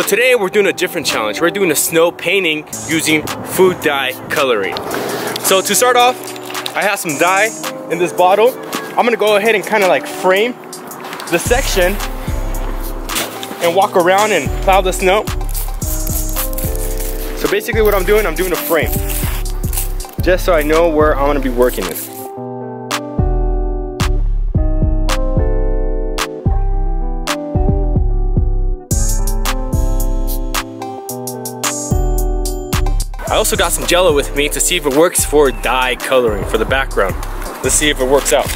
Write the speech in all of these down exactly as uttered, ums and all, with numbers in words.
So today we're doing a different challenge. We're doing a snow painting using food dye coloring. So to start off, I have some dye in this bottle. I'm gonna go ahead and kind of like frame the section and walk around and plow the snow. So basically what I'm doing, I'm doing a frame. Just so I know where I'm gonna be working it. I also got some Jell-O with me to see if it works for dye coloring for the background. Let's see if it works out.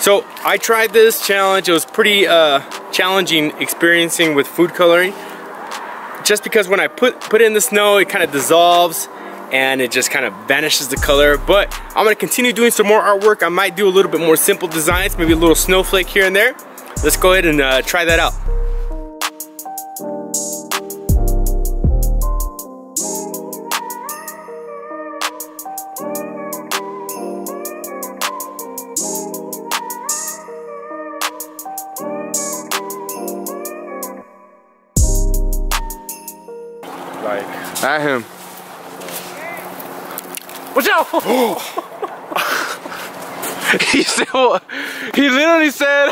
So I tried this challenge. It was pretty uh, challenging experiencing with food coloring, just because when I put put in the snow, it kind of dissolves and it just kind of vanishes the color. But I'm gonna continue doing some more artwork. I might do a little bit more simple designs, maybe a little snowflake here and there. Let's go ahead and uh, try that out. Like at him. Watch out! he said, he literally said.